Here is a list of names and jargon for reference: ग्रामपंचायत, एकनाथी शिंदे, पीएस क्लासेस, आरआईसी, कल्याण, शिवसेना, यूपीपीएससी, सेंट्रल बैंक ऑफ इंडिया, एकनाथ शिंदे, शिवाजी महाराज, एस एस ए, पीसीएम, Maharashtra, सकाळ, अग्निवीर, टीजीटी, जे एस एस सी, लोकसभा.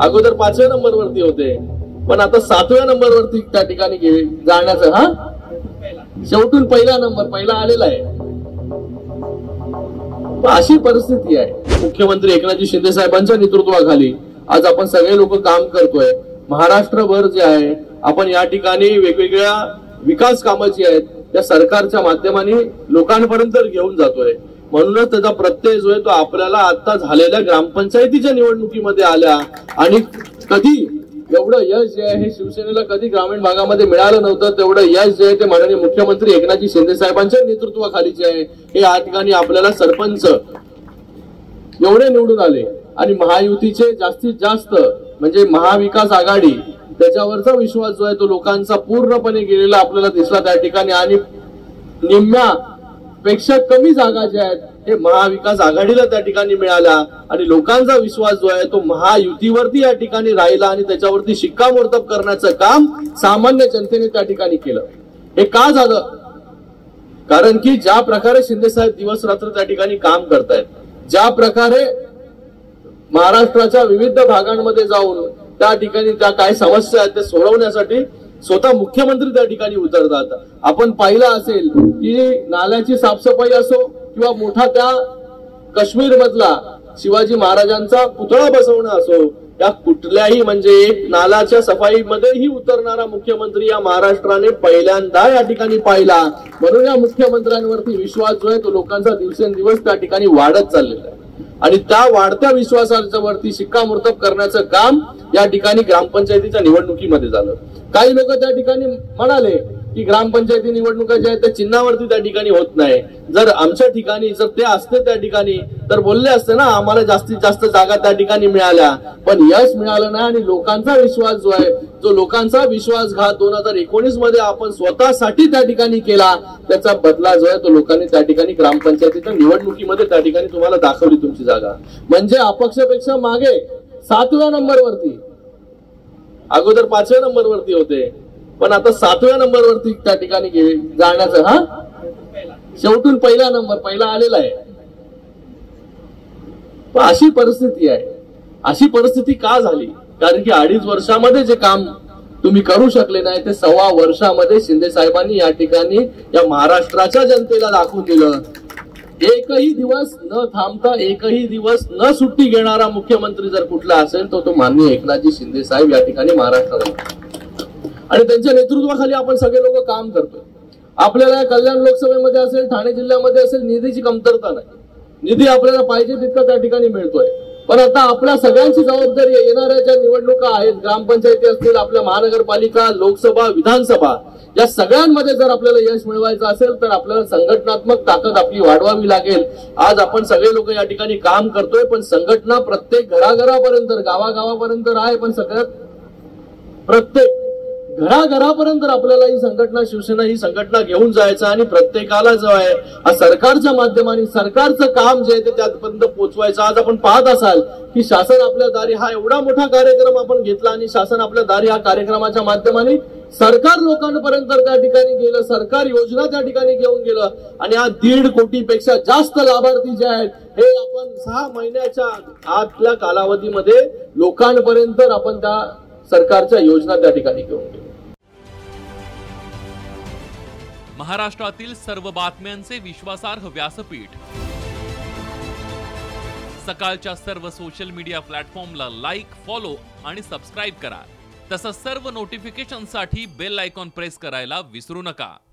अगोदर 5व्या नंबर वरती होते, पण आता 7व्या नंबर वरती त्या ठिकाणी जाण्याचं शेवटून पहिला नंबर पहिला आलेला आहे. अशी परिस्थिती आहे. मुख्यमंत्री एकनाथजी शिंदे साहेबांच्या नेतृत्वाखाली आज आपण सगळे लोक काम करतोय. महाराष्ट्रभर जे आहे आपण या ठिकाणी वेगवेगळ्या विकास कामं जी आहेत त्या सरकारच्या माध्यमाने लोकांपर्यंत घेऊन जातोय. म्हणूनच त्याचा प्रत्यय जो आहे तो आपल्याला आता झालेल्या ग्रामपंचायतीच्या निवडणुकीमध्ये आला. आणि कधी एवढं यश जे आहे हे शिवसेनेला कधी ग्रामीण भागामध्ये मिळालं नव्हतं. तेवढं यश जे आहे ते माननीय मुख्यमंत्री एकनाथजी शिंदे साहेबांच्या नेतृत्वाखाली जे आहे हे या ठिकाणी आपल्याला सरपंच एवढे निवडून आले. आणि महायुतीचे जास्तीत जास्त म्हणजे महाविकास आघाडी त्याच्यावरचा विश्वास जो आहे तो लोकांचा पूर्णपणे गेलेला आपल्याला दिसला त्या ठिकाणी. आणि निम्म्यापेक्षा कमी जागा ज्या आहेत हे महाविकास आघाडीला त्या ठिकाणी मिळाला. आणि लोकांचा विश्वास जो आहे तो महायुतीवरती या ठिकाणी राहिला. आणि त्याच्यावरती शिक्कामोर्तब करण्याचं काम सामान्य जनतेने त्या ठिकाणी केलं. हे का झालं? कारण की ज्या प्रकारे शिंदेसाहेब दिवस रात्र त्या ठिकाणी काम करतायत, ज्या प्रकारे महाराष्ट्राच्या विविध भागांमध्ये जाऊन त्या ठिकाणी त्या काय समस्या आहेत ते सोडवण्यासाठी स्वतः मुख्यमंत्री त्या ठिकाणी उतरतात. आपण पाहिलं असेल की नाल्याची साफसफाई असो किंवा मोठा त्या काश्मीर मधला शिवाजी महाराजांचा पुतळा बसवणं असो, या कुठल्याही म्हणजे एक नाल्याच्या सफाईमध्येही उतरणारा मुख्यमंत्री या महाराष्ट्राने पहिल्यांदा या ठिकाणी पाहिला. म्हणून या मुख्यमंत्र्यांवरती विश्वास जो आहे तो लोकांचा दिवसेंदिवस त्या ठिकाणी वाढत चाललेला आहे. आणि त्या वाढत्या विश्वासाच्या वरती शिक्कामोर्तब करण्याचं काम या ठिकाणी ग्रामपंचायतीच्या निवडणुकीमध्ये झालं. काही लोक त्या ठिकाणी म्हणाले की ग्रामपंचायती निवडणुका ज्या आहेत त्या चिन्हावरती त्या ठिकाणी होत नाही. जर आमच्या ठिकाणी जर ते असते त्या ठिकाणी तर बोलले असते ना आम्हाला जास्तीत जास्त जागा त्या ठिकाणी मिळाल्या. पण यश मिळालं नाही. आणि लोकांचा विश्वास जो आहे जो लोकांचा विश्वासघात 2019 मध्ये आपण स्वतःसाठी त्या ठिकाणी केला त्याचा बदला जो आहे तो लोकांनी त्या ठिकाणी ग्रामपंचायतीच्या निवडणुकीमध्ये त्या ठिकाणी तुम्हाला दाखवली तुमची जागा. म्हणजे अपक्षापेक्षा मागे 7व्या नंबर वरती अगोदर 5व्या नंबर वरती होते, पण आता 7व्या नंबर वरती त्या ठिकाणी जाण्याचं शेवटून पहिला नंबर पहिला आलेला आहे. अशी परिस्थिती आहे. अशी परिस्थिती का झाली? कारण की 2.5 वर्षामध्ये जे काम तुम्ही करू शकले नाही ते 1.25 वर्षामध्ये शिंदे साहेबांनी या ठिकाणी या महाराष्ट्राच्या जनतेला दाखवून दिलं. एकही दिवस न थांबता एकही दिवस न सुट्टी घेणारा मुख्यमंत्री जर कुठला असेल तर तो माननीय एकनाथजी शिंदे साहेब या ठिकाणी महाराष्ट्राला आणि त्यांच्या नेतृत्वाखाली आपण सगळे लोक काम करतोय. आपल्याला कल्याण लोकसभेमध्ये असेल ठाणे जिल्ह्यामध्ये असेल निधीची कमतरता नाही. निधी आपल्याला पाहिजे तितका त्या ठिकाणी मिळतोय. पण आता आपल्या सगळ्यांची जबाबदारी आहे येणाऱ्या ज्या निवडणुका आहेत ग्रामपंचायती असतील आपल्या महानगरपालिका लोकसभा विधानसभा या सगळ्यांमध्ये जर आपल्याला यश मिळवायचं असेल तर आपल्याला संघटनात्मक ताकद आपली वाढवावी लागेल. आज आपण सगळे लोक या ठिकाणी काम करतोय पण संघटना प्रत्येक घराघरापर्यंत गावागावापर्यंत आहे. पण सगळ्यात प्रत्येक घराघरापर्यंत आपल्याला ही संघटना शिवसेना ही संघटना घेऊन जायचं. आणि प्रत्येकाला जो आहे हा सरकारच्या माध्यमाने सरकारचं काम जे आहे ते त्यापर्यंत पोहोचवायचं. आज आपण पाहत असाल की शासन आपल्या दारी हा एवढा मोठा कार्यक्रम आपण घेतला आणि शासन आपल्या दारी हा कार्यक्रमाच्या माध्यमाने सरकार लोकांपर्यंत त्या ठिकाणी गेलं, सरकार योजना त्या ठिकाणी घेऊन गेलं. आणि आज 1.5 कोटीपेक्षा जास्त लाभार्थी जे आहेत हे आपण 6 महिन्याच्या आतल्या कालावधीमध्ये लोकांपर्यंत आपण त्या सरकारच्या योजना त्या ठिकाणी घेऊन गेलो. महाराष्ट्रातील सर्व बातम्यांचे विश्वासार्ह व्यासपीठ सकाळच्या सर्व सोशल मीडिया प्लॅटफॉर्मला लाईक फॉलो आणि सबस्क्राईब करा. तसंच सर्व नोटिफिकेशनसाठी बेल आयकॉन प्रेस करायला विसरू नका.